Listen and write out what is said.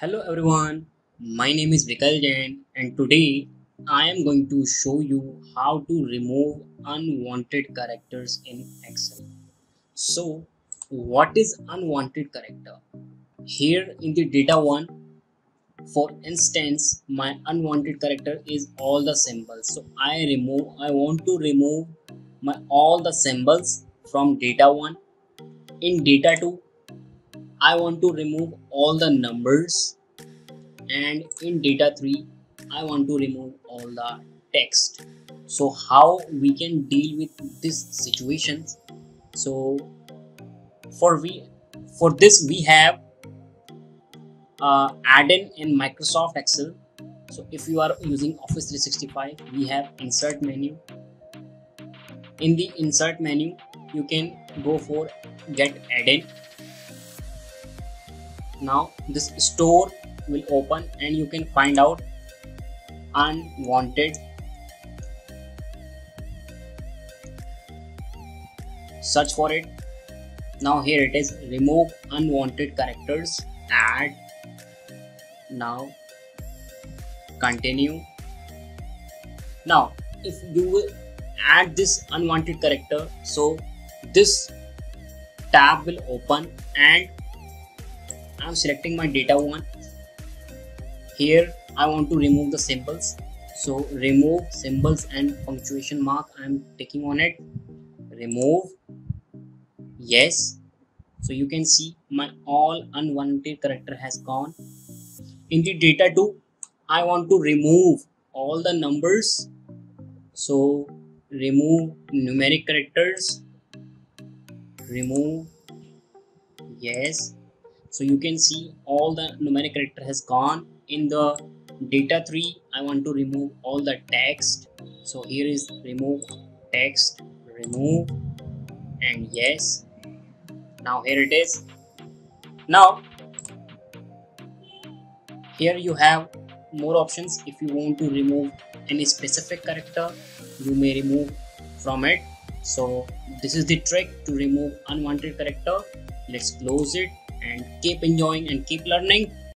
Hello everyone, my name is Vikal Jain and today I am going to show you how to remove unwanted characters in Excel. So what is unwanted character? Here in the data one, for instance, my unwanted character is all the symbols. So I want to remove my all the symbols from data one. In data two, I want to remove all the numbers, and in data 3 I want to remove all the text. So how we can deal with this situation? So for this we have add-in in Microsoft Excel. So if you are using Office 365, we have insert menu. In the insert menu you can go for get add-in. Now this store will open and you can find out unwanted. Search for it. Now here it is, remove unwanted characters, add. Now continue. Now if you will add this unwanted character, so this tab will open and I'm selecting my data one. Here I want to remove the symbols, so remove symbols and punctuation mark. I'm clicking on it, remove, yes. So you can see my all unwanted character has gone. In the data 2 I want to remove all the numbers, so remove numeric characters, remove, yes. So you can see all the numeric character has gone. In the data 3, I want to remove all the text. So here is remove text, remove, and yes. Now here it is. Now here you have more options. If you want to remove any specific character, you may remove from it. So this is the trick to remove unwanted character. Let's close it. And keep enjoying and keep learning.